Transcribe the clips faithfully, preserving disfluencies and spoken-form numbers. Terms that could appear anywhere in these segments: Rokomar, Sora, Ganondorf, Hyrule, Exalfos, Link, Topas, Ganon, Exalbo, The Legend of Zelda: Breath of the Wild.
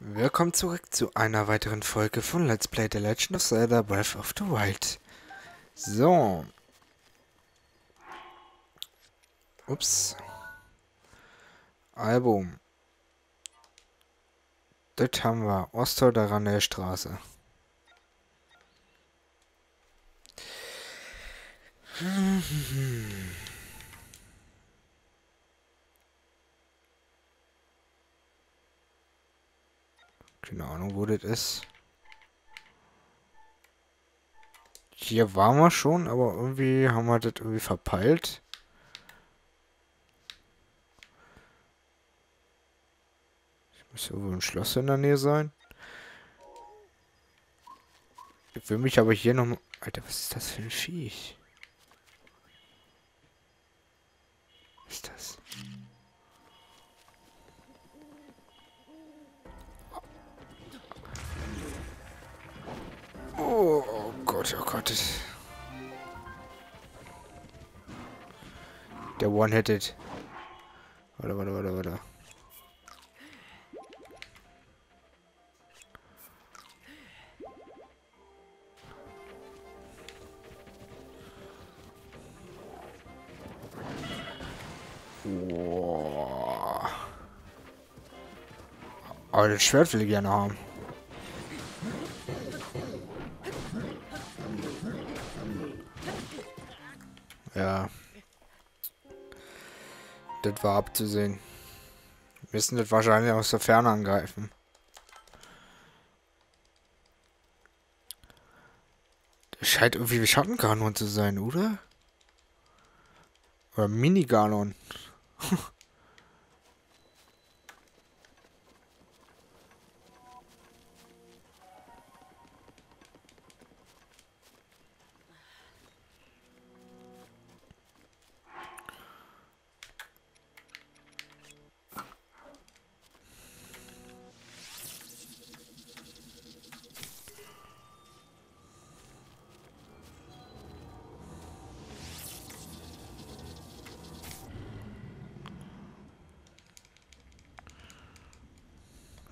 Willkommen zurück zu einer weiteren Folge von Let's Play The Legend of Zelda: Breath of the Wild. So. Ups. Album. Das haben wir. Ostor daran der Straße. Keine Ahnung, wo das ist. Hier waren wir schon, aber irgendwie haben wir das irgendwie verpeilt. Ich muss ja wohl ein Schloss in der Nähe sein. Ich will mich aber hier nochmal... Alter, was ist das für ein Viech? Was ist das? Oh, oh Gott, oh Gott. Der One-Headed. Warte, warte, warte, warte. Oh. Aber das Schwert will ich gerne haben. Ja. Das war abzusehen. Wir müssen das wahrscheinlich aus der Ferne angreifen. Das scheint irgendwie wie Schattenkanon zu sein, oder? Oder Mini-Ganon.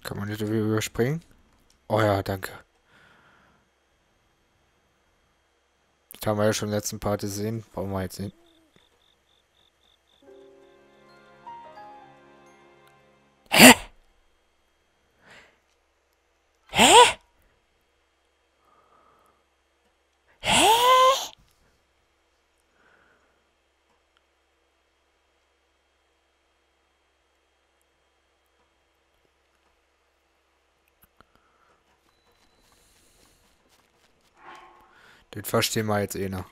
Kann man das überspringen? Oh ja, danke. Das haben wir ja schon im letzten Part gesehen. Brauchen wir jetzt nicht. Hä? Hä? Hä? Den verstehen wir jetzt eh noch.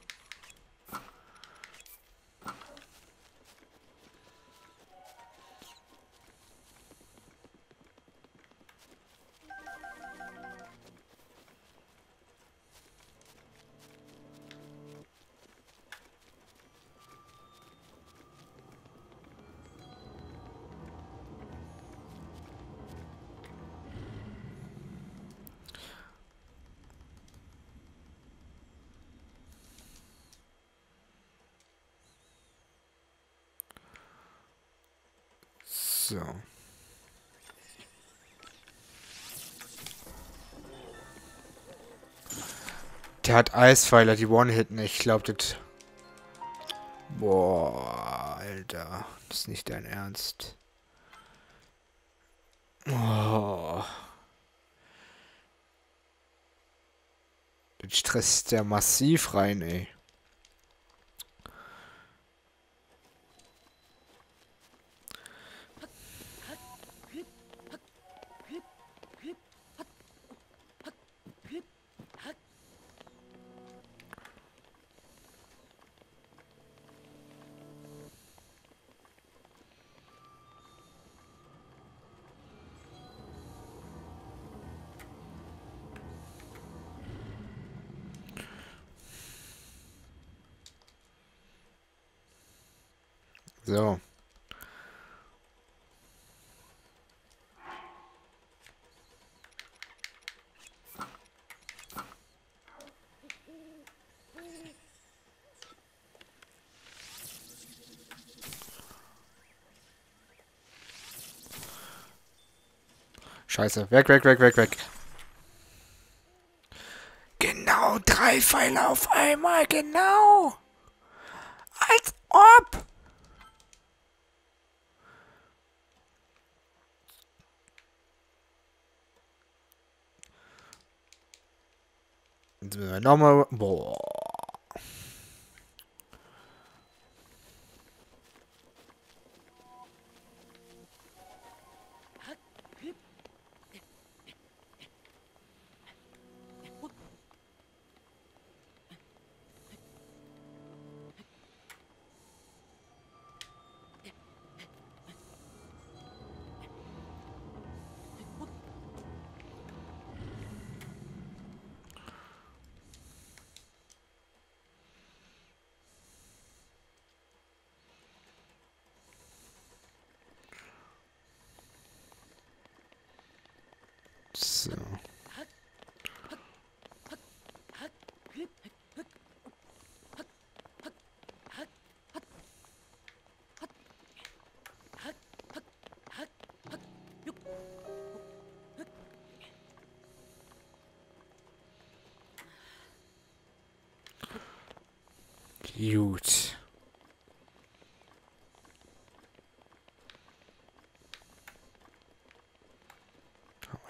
So. Der hat Eispfeiler, die One-Hit nicht. Ich glaube, das... Boah, Alter. Das ist nicht dein Ernst. Oh. Das stresst der massiv rein, ey. So. Scheiße. Weg, weg, weg, weg, weg. Genau, drei Pfeile auf einmal. Genau. Als ob. Jetzt müssen wir nochmal... Boah. So. Gut.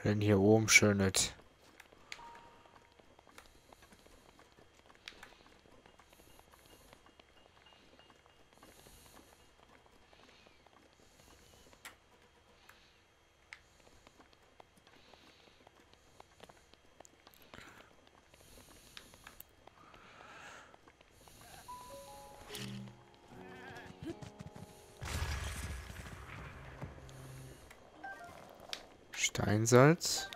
Denn hier oben schönet. Steinsalz.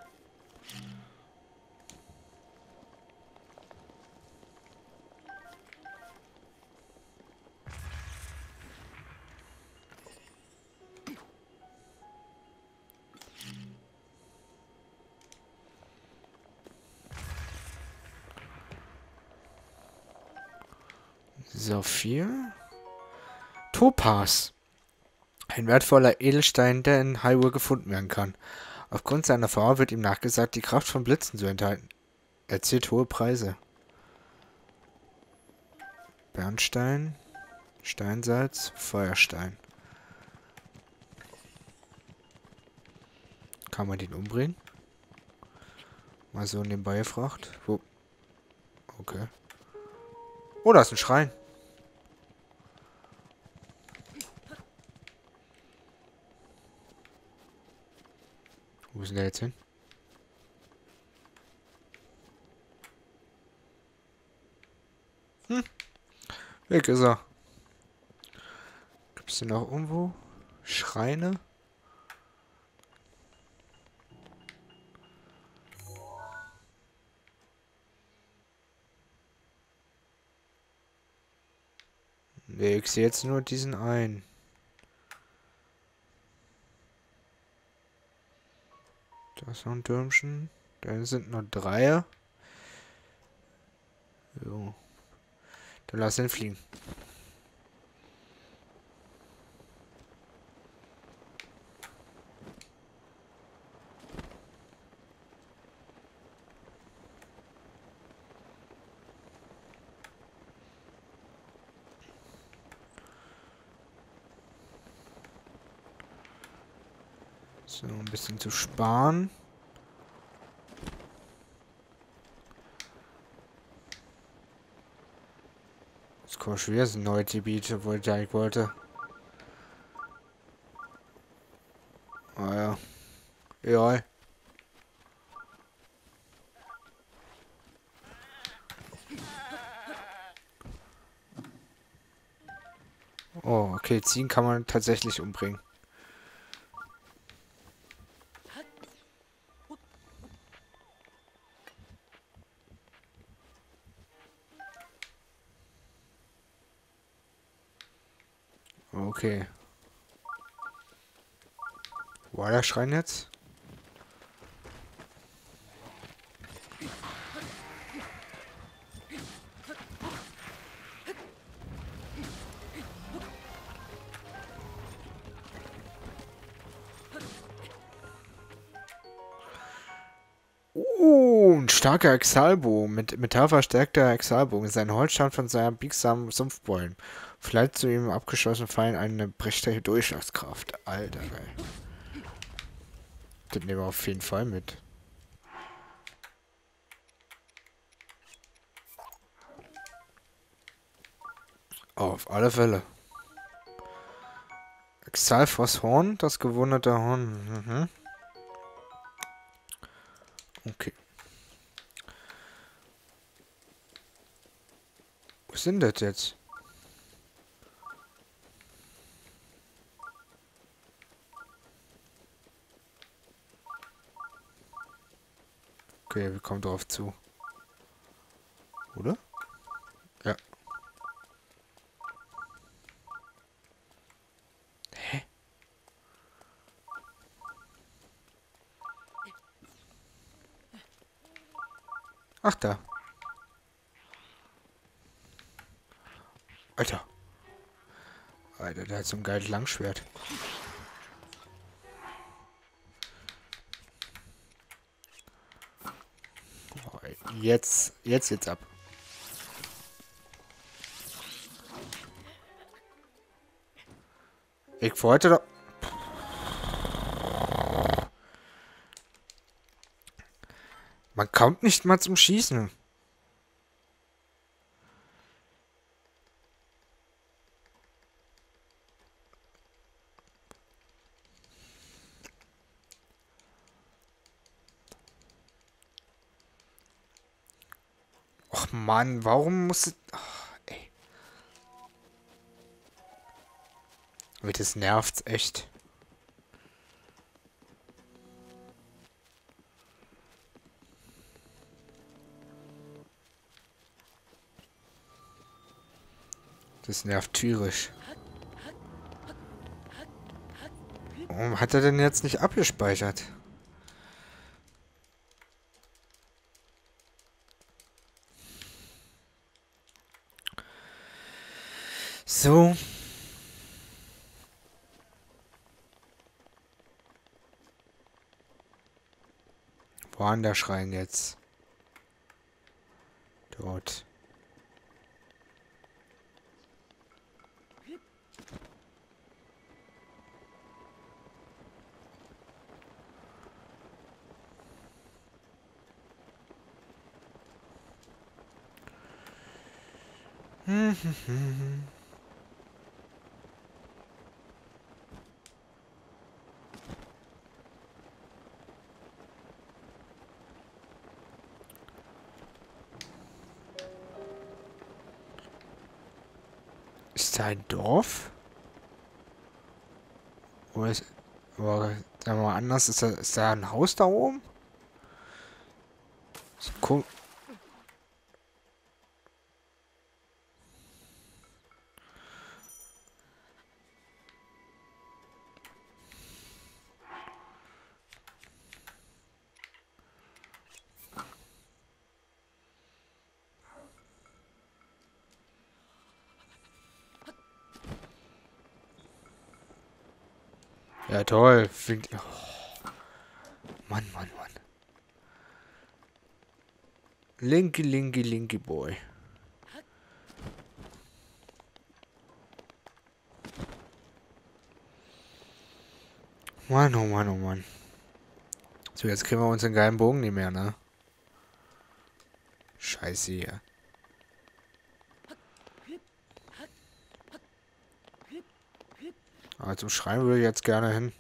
So viel. Topas. Ein wertvoller Edelstein, der in Hyrule gefunden werden kann. Aufgrund seiner Farbe wird ihm nachgesagt, die Kraft von Blitzen zu enthalten. Er zieht hohe Preise. Bernstein, Steinsalz, Feuerstein. Kann man den umbringen? Mal so nebenbei gefragt. Wo? Okay. Oh, da ist ein Schrein. Wo ist denn der jetzt hin? Hm. Weg ist er. Gibt es denn noch irgendwo? Schreine? Nee, ich sehe jetzt nur diesen einen. Da ist noch ein Türmchen. Da sind nur Dreier. So. Dann lass ihn fliegen. So, ein bisschen zu sparen. Das kommt schon wieder so neue Gebiete, wo ich eigentlich wollte. Ah ja. Egal. Oh, okay, ziehen kann man tatsächlich umbringen. Okay. Wo war der Schrein jetzt? starker Exalbo, mit Metall verstärkter Exalbo, sein Holz stammt von seiner biegsamen Sumpfbeulen. Vielleicht zu ihm abgeschlossen fallen eine prächtige Durchschlagskraft. Alter, geil. Das nehmen wir auf jeden Fall mit. Oh, auf alle Fälle. Exalfos Horn, das gewunderte Horn. Mhm. Okay. Wo sind das jetzt? Okay, wir kommen drauf zu. Oder? Ja. Hä? Ach da. Alter. Alter, der hat so ein geiles Langschwert. Jetzt, jetzt, jetzt ab. Ich wollte doch... Man kommt nicht mal zum Schießen. Mann, warum muss es... Oh, ey. Mit das nervt's echt. Das nervt tierisch. Warum hat er denn jetzt nicht abgespeichert? So. Wo an der Schrein jetzt? Dort. Hm, hm, hm. Ist da ein Dorf? Oder ist... Oder sagen wir mal anders, ist da, ist da ein Haus da oben? So, komm. Ja, toll. Oh. Mann, Mann, Mann. Linky, Linky, Linky Boy. Mann, oh Mann, oh Mann. So, jetzt kriegen wir unseren geilen Bogen nicht mehr, ne? Scheiße hier. Aber zum Schrein würde ich jetzt gerne hin.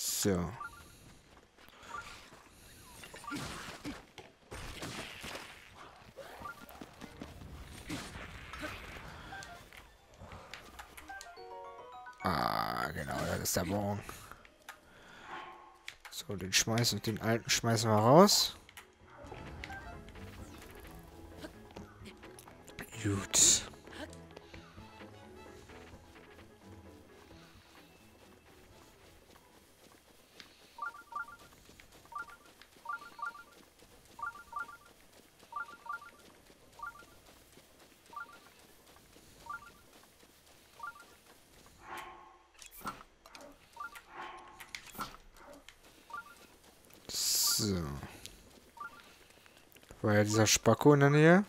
So. Ah, genau, das ist der Bogen. So, den schmeißen, den alten schmeißen wir raus. Gut. So. War ja dieser Spacko in der Nähe.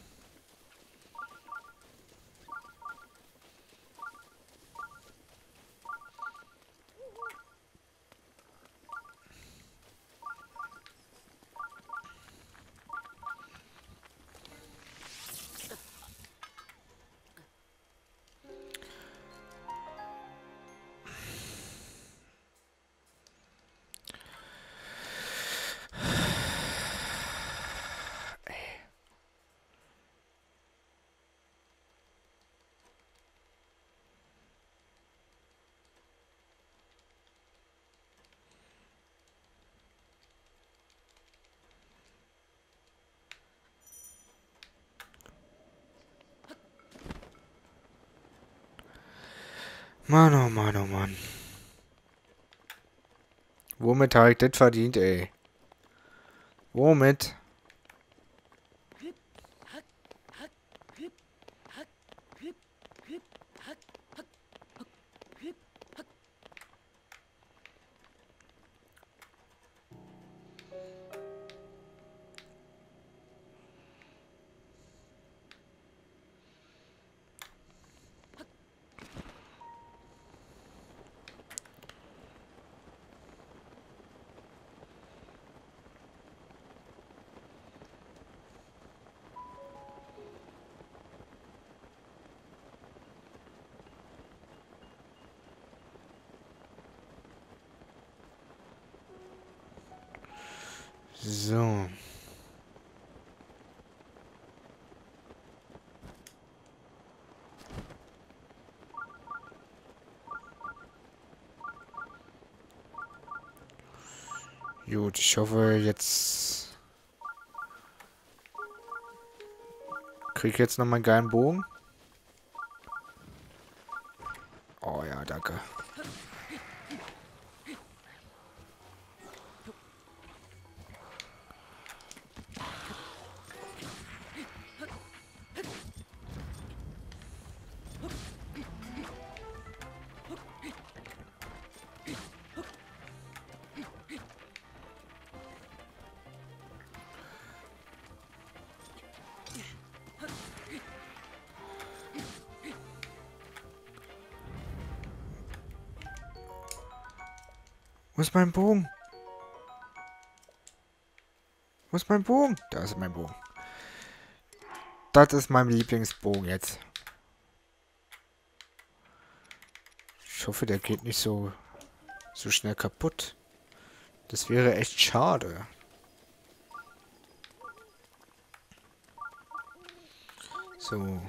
Mann, oh Mann, oh Mann. Womit habe ich das verdient, ey? Womit? So. Gut, ich hoffe, jetzt krieg ich jetzt noch mal einen geilen Bogen. Oh ja, danke. Wo ist mein Bogen? Wo ist mein Bogen? Da ist mein Bogen. Das ist mein Lieblingsbogen jetzt. Ich hoffe, der geht nicht so, so schnell kaputt. Das wäre echt schade. So.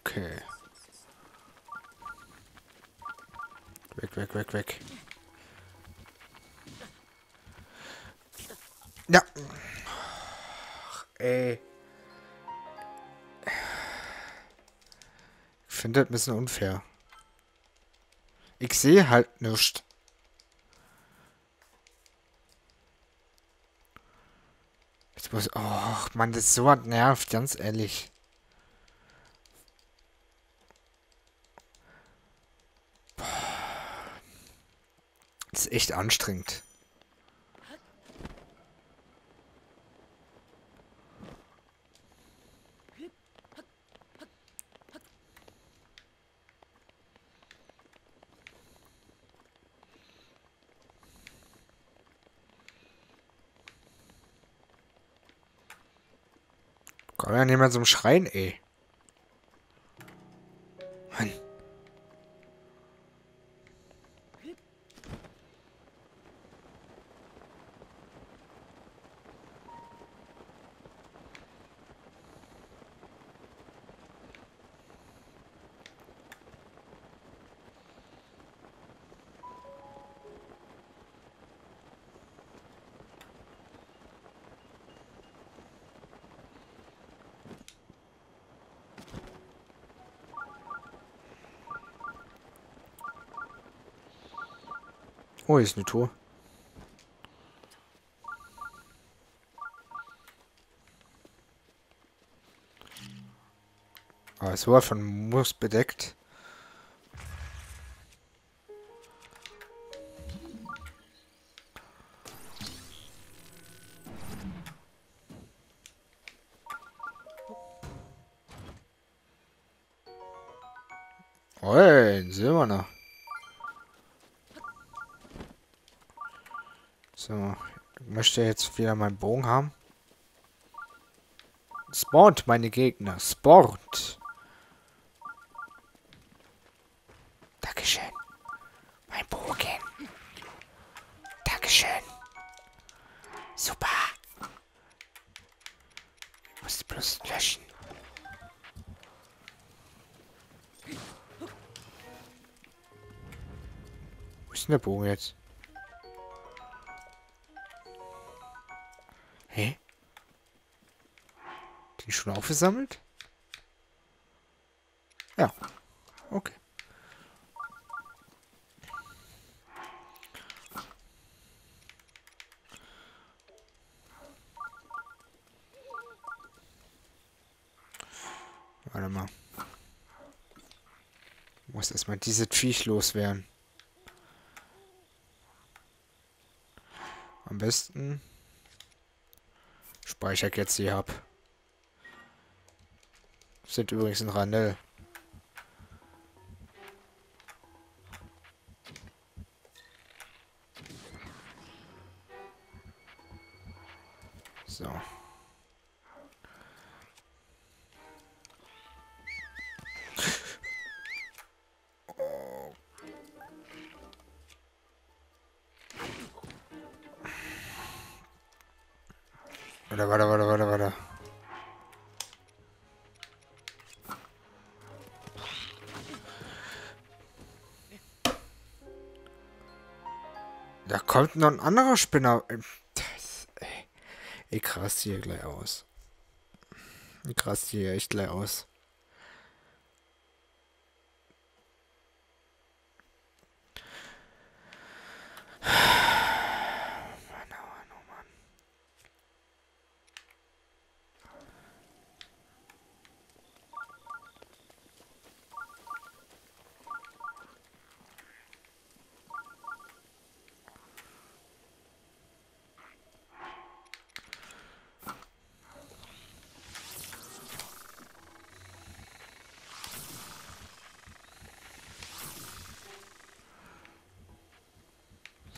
Okay. Weg, weg, weg, weg. Ja. Ach, ey. Ich finde das ein bisschen unfair. Ich sehe halt nichts. Jetzt muss... Och, Mann, das ist so was nervt, ganz ehrlich. Das ist echt anstrengend. Komm ja nicht mehr zum Schreien, ey. Oh, hier ist eine Tour. Aber es war von Moos bedeckt. Oi, ein silberner. So, ich möchte jetzt wieder meinen Bogen haben. Spawnt meine Gegner. Spawnt. Dankeschön. Mein Bogen. Dankeschön. Super. Ich muss bloß löschen. Wo ist denn der Bogen jetzt? Hä? Den schon aufgesammelt? Ja. Okay. Warte mal. Ich muss erstmal diese Viech loswerden. Am besten speichere ich jetzt die ab. Sind übrigens ein Randell. So. Warte, warte, warte, warte, warte. Da kommt noch ein anderer Spinner. Das, ey. Ich raste hier gleich aus. Ich raste hier echt gleich aus.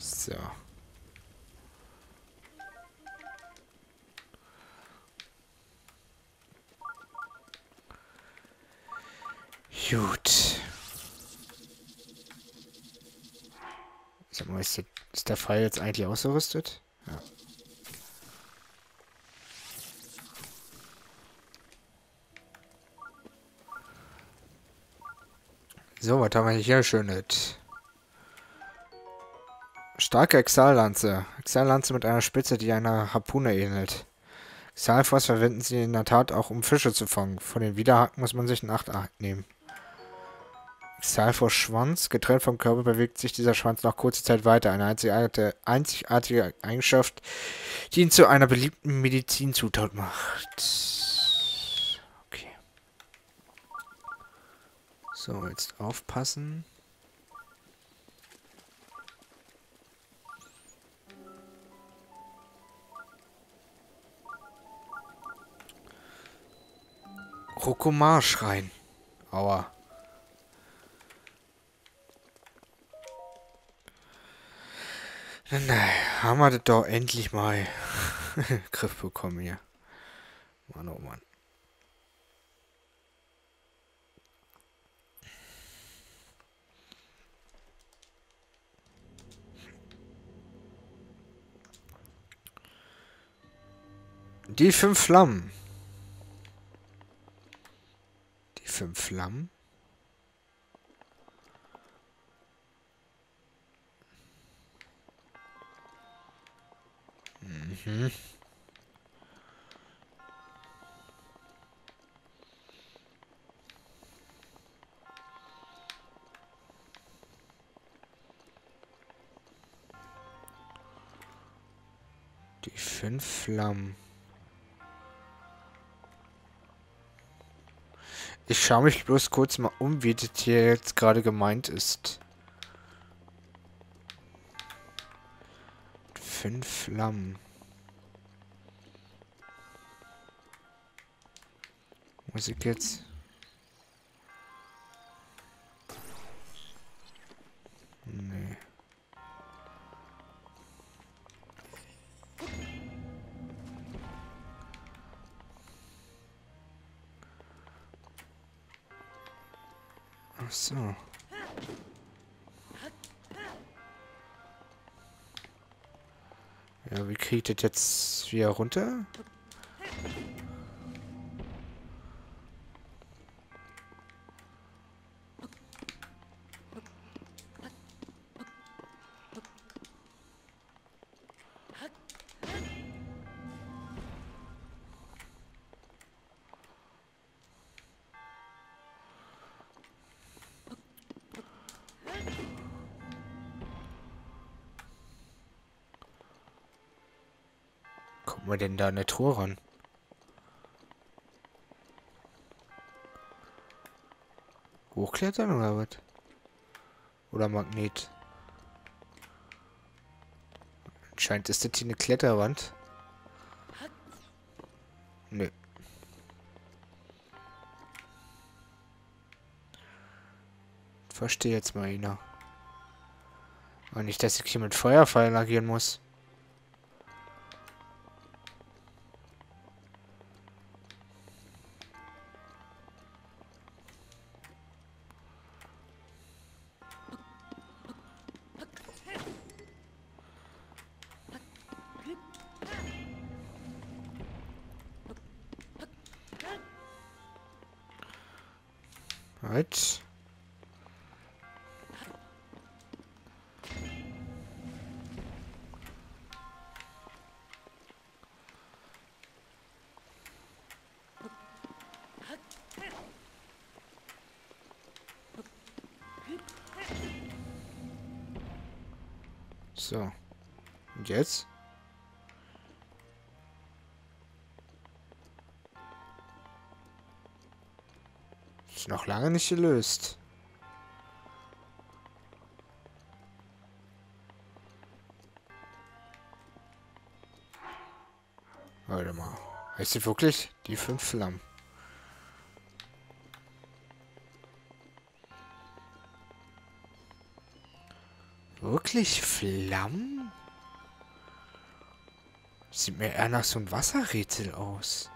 So. Gut. Sag mal, ist der Pfeil jetzt eigentlich ausgerüstet? Ja. So, was haben wir hier schönes? Starke Exallanze. Exallanze mit einer Spitze, die einer Harpune ähnelt. Exalfos verwenden sie in der Tat auch, um Fische zu fangen. Von den Widerhaken muss man sich in Acht nehmen. Exalfos Schwanz. Getrennt vom Körper bewegt sich dieser Schwanz nach kurzer Zeit weiter. Eine einzigartige, einzigartige Eigenschaft, die ihn zu einer beliebten Medizinzutat macht. Okay. So, jetzt aufpassen. Rokomar-Schrein. Aua. Nein, haben wir das doch endlich mal Griff bekommen hier. Mann, oh Mann. Die fünf Flammen. Fünf Flammen. Mhm. Die fünf Flammen. Ich schaue mich bloß kurz mal um, wie das hier jetzt gerade gemeint ist. Fünf Flammen. Muss ich jetzt... Nee. Ach so. Ja, wie kriegt das jetzt wieder runter? Kommen wir denn da eine Truhe ran? Hochklettern oder was? Oder Magnet? Anscheinend ist das hier eine Kletterwand. Nö. Verstehe jetzt mal einer. Aber nicht, dass ich hier mit Feuerfallen agieren muss. Right. So. Und jetzt? Noch lange nicht gelöst. Warte mal. Heißt sie wirklich? Die fünf Flammen. Wirklich Flammen? Sieht mir eher nach so einem Wasserrätsel aus.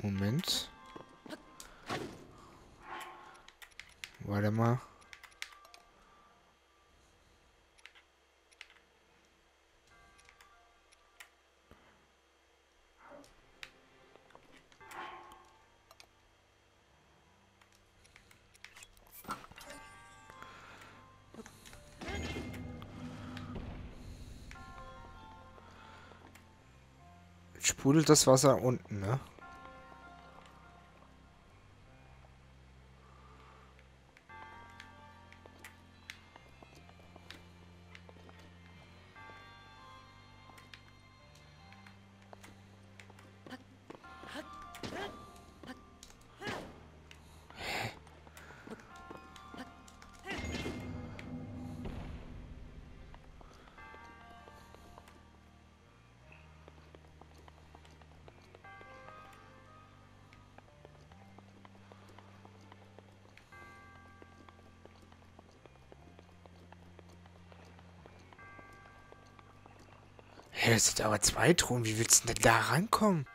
Moment. Warte mal. Sprudelt das Wasser unten, ne? Das sind aber zwei Truhen. Wie willst du denn da rankommen?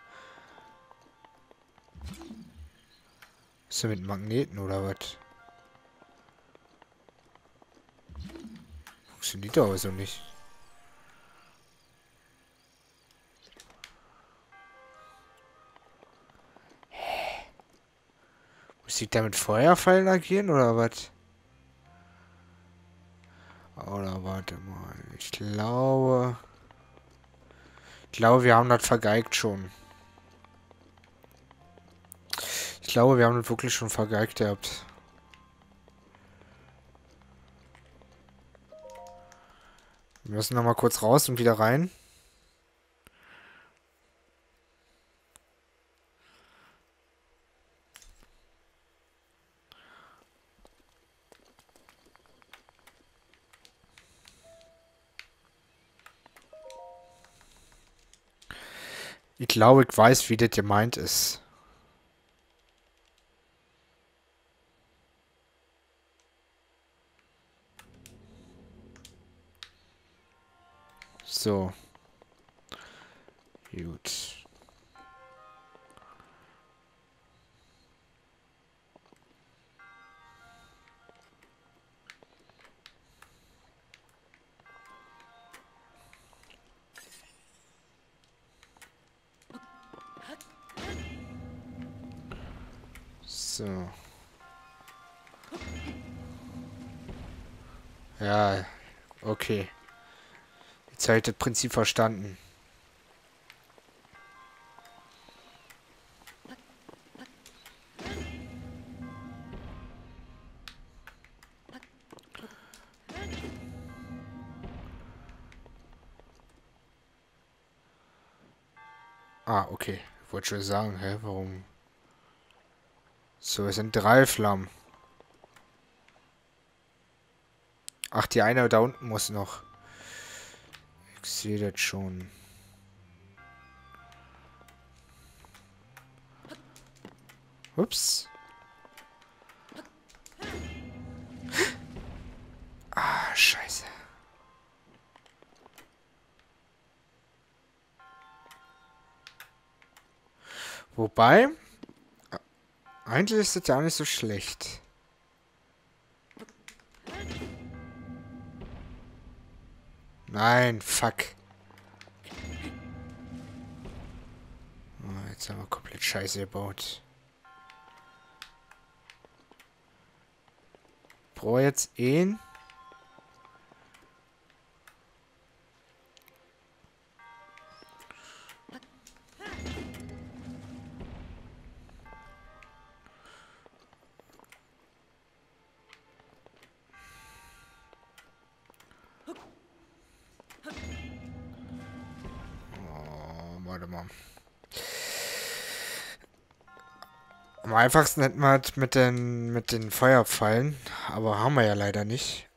denn mit Magneten oder was? Funktioniert doch also nicht. Hä? Muss ich da mit Feuerpfeilen agieren oder was? Oder warte mal, ich glaube... Ich glaube, wir haben das vergeigt schon. Ich glaube, wir haben das wirklich schon vergeigt gehabt. Wir müssen nochmal kurz raus und wieder rein. Ich glaube, ich weiß, wie das gemeint ist. So. Gut. So. Ja, okay. Jetzt habe ich das Prinzip verstanden. Ah, okay. Ich wollte schon sagen, hä, warum... So, es sind drei Flammen. Ach, die eine da unten muss noch. Ich sehe das schon. Ups. Ah, scheiße. Wobei... Eigentlich ist das ja nicht so schlecht. Nein, fuck. Oh, jetzt haben wir komplett Scheiße gebaut. Ich brauche jetzt ihn. Am einfachsten hätten wir halt mit den, mit den Feuerpfeilen, aber haben wir ja leider nicht.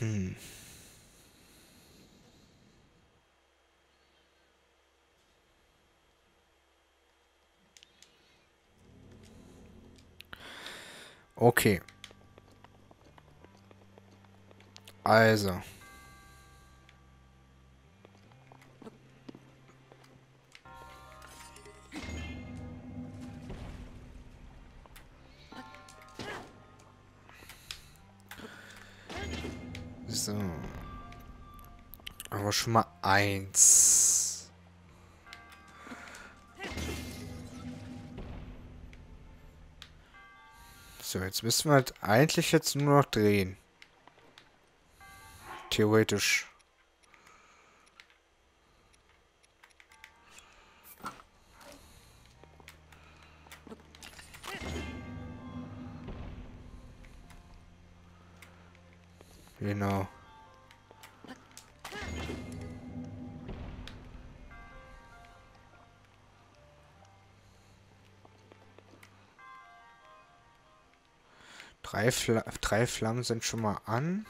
Hm. Okay. Also. So. Aber schon mal eins. So, jetzt müssen wir halt eigentlich jetzt nur noch drehen. Theoretisch. Genau. Drei, Fl drei Flammen sind schon mal an.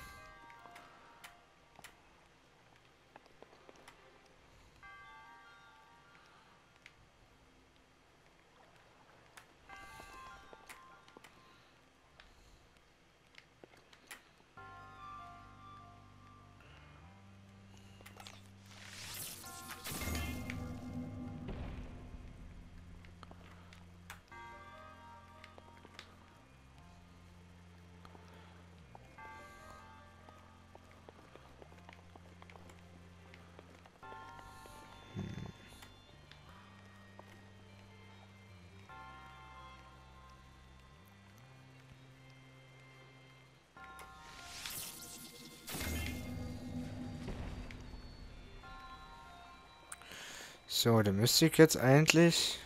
So, dann müsste ich jetzt eigentlich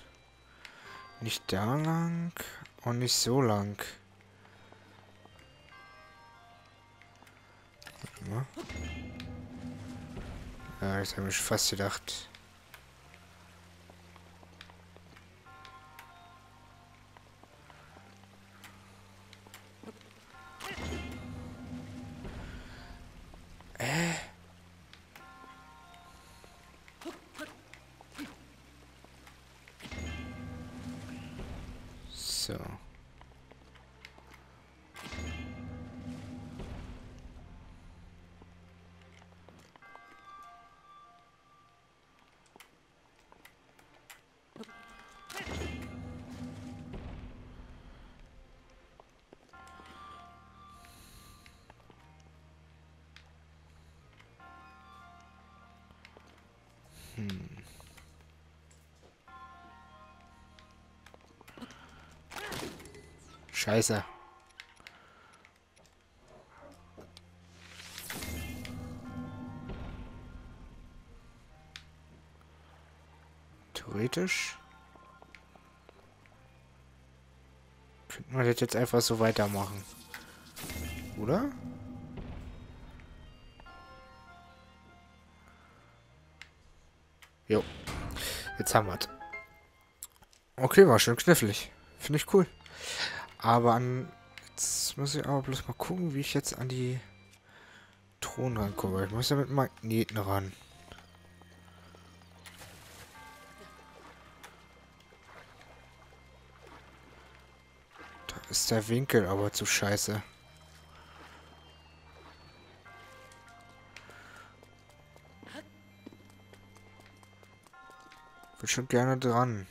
nicht da lang und nicht so lang. Warte mal. Ja, das habe ich fast gedacht. So. Hmm. Scheiße. Theoretisch könnten wir das jetzt einfach so weitermachen. Oder? Jo. Jetzt haben wir es. Okay, war schön knifflig. Finde ich cool. Aber an... Jetzt muss ich aber bloß mal gucken, wie ich jetzt an die Thronen rankomme. Ich muss ja mit Magneten ran. Da ist der Winkel aber zu scheiße. Ich bin schon gerne dran.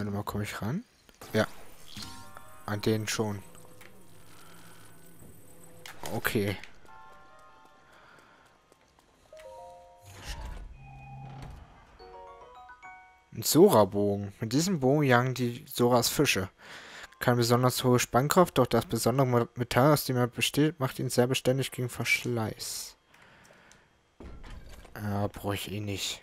Warte mal, komme ich ran? Ja. An denen schon. Okay. Ein Sora-Bogen. Mit diesem Bogen jagen die Soras Fische. Keine besonders hohe Spannkraft, doch das besondere Metall, aus dem er besteht, macht ihn sehr beständig gegen Verschleiß. Ja, brauche ich eh nicht.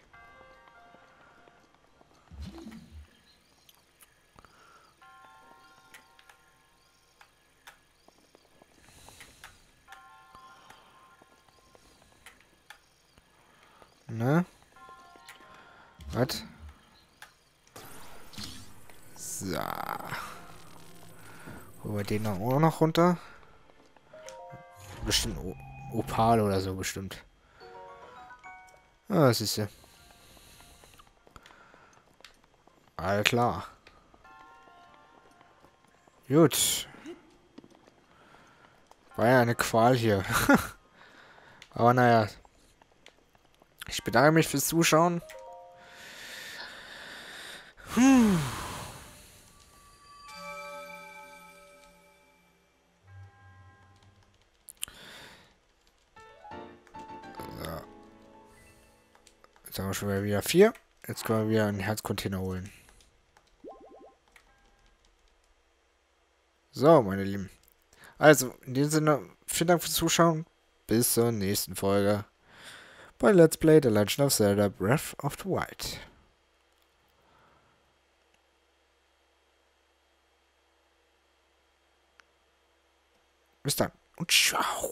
Ne? Was? So. Holen wir den auch noch runter? Bestimmt o Opal oder so, bestimmt. Ah, das ist ja. All klar. Gut. War ja eine Qual hier. Aber naja. Ich bedanke mich fürs Zuschauen. Puh. So. Jetzt haben wir schon wieder vier. Jetzt können wir wieder einen Herzcontainer holen. So, meine Lieben. Also, in dem Sinne, vielen Dank fürs Zuschauen. Bis zur nächsten Folge. Bei Let's Play The Legend of Zelda Breath of the Wild. Bis dann und ciao.